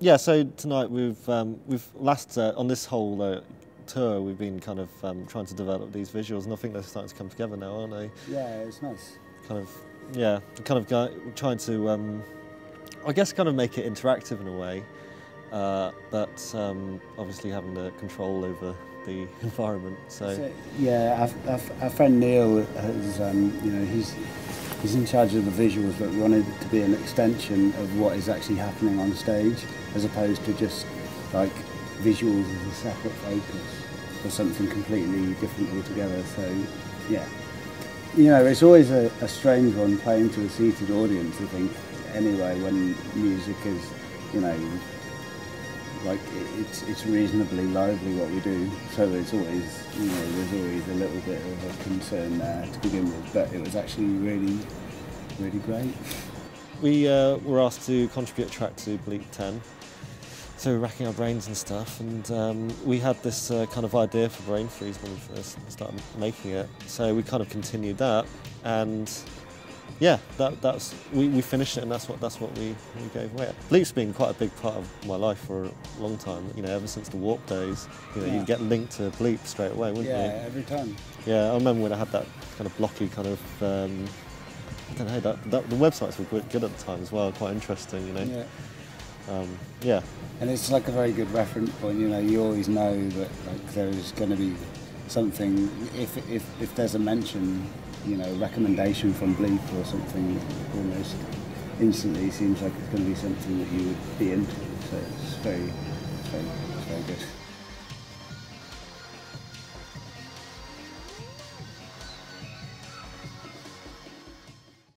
Yeah, so tonight we've on this whole tour we've been kind of trying to develop these visuals, and I think they're starting to come together now, aren't they? Yeah, it's nice. Kind of, yeah, kind of trying to, I guess, kind of make it interactive in a way, but obviously having the control over the environment. So yeah, our friend Neil has, you know, he's in charge of the visuals, but we wanted it to be an extension of what is actually happening on stage, as opposed to just like visuals as a separate focus or something completely different altogether. So yeah, you know, it's always a strange one playing to a seated audience, I think, anyway, when music is, you know, like it's reasonably lively what we do, so it's always, you know, there's always a little bit of a concern there to begin with, but it was actually really, really great. We were asked to contribute a track to Bleep:10, so we're racking our brains and stuff, and we had this kind of idea for Brain Freeze when we first started making it, so we kind of continued that, and yeah, we finished it, and that's what we gave away. Bleep's been quite a big part of my life for a long time. You know, ever since the Warp days, you know, yeah, you'd get linked to Bleep straight away, wouldn't you? Yeah, every time. Yeah, I remember when I had that kind of blocky kind of, I don't know, the websites were quite good at the time as well, quite interesting, you know. Yeah. Yeah. And it's like a very good reference point. You know, you always know that like there's going to be something, if there's a mention, you know, recommendation from Bleep or something, almost instantly seems like it's going to be something that you would be into. So it's very, very, very good.